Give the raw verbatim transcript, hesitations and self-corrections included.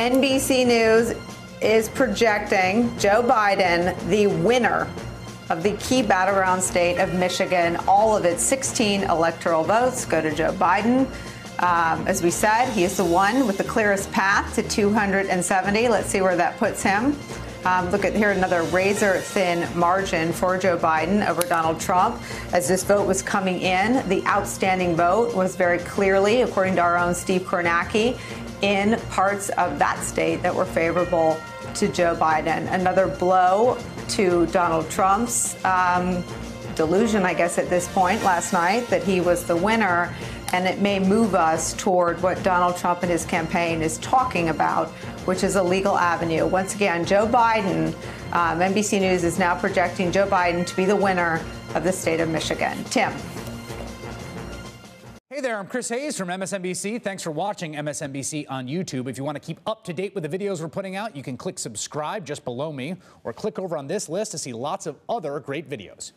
N B C News is projecting Joe Biden the winner of the key battleground state of Michigan. All of its sixteen electoral votes go to Joe Biden. Um, as we said, he is the one with the clearest path to two hundred seventy. Let's see where that puts him. Um, look at here, another razor-thin margin for Joe Biden over Donald Trump. As this vote was coming in, the outstanding vote was very clearly, according to our own Steve Kornacki, in parts of that state that were favorable to Joe Biden. Another blow to Donald Trump's um, delusion, I guess, at this point last night that he was the winner. And it may move us toward what Donald Trump and his campaign is talking about, which is a legal avenue. Once again, Joe Biden, um, N B C News is now projecting Joe Biden to be the winner of the state of Michigan. Tim. Hey there, I'm Chris Hayes from M S N B C. Thanks for watching M S N B C on YouTube. If you want to keep up to date with the videos we're putting out, you can click subscribe just below me or click over on this list to see lots of other great videos.